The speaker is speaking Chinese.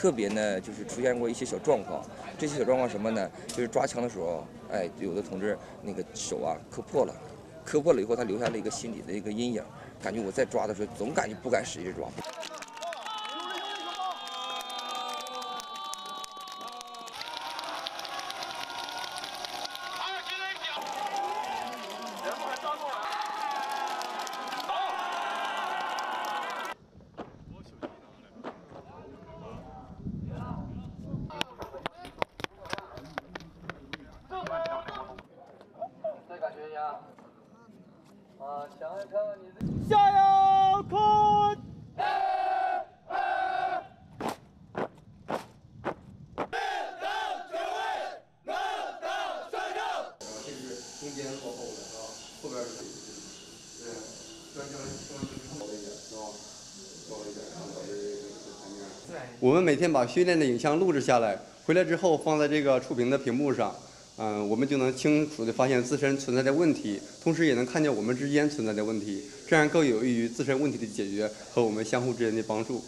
特别呢就是出现过一些小状况。这些小状况什么呢？就是抓枪的时候，哎，有的同志那个手啊磕破了，磕破了以后他留下了一个心理的一个阴影，感觉我再抓的时候总感觉不敢使劲抓。 加油！空！其实中间往后的啊，后边是，稍微一点，稍微一点，然后把这个我们每天把训练的影像录制下来，回来之后放在这个触屏的屏幕上。 我们就能清楚地发现自身存在的问题，同时也能看见我们之间存在的问题，这样更有益于自身问题的解决和我们相互之间的帮助。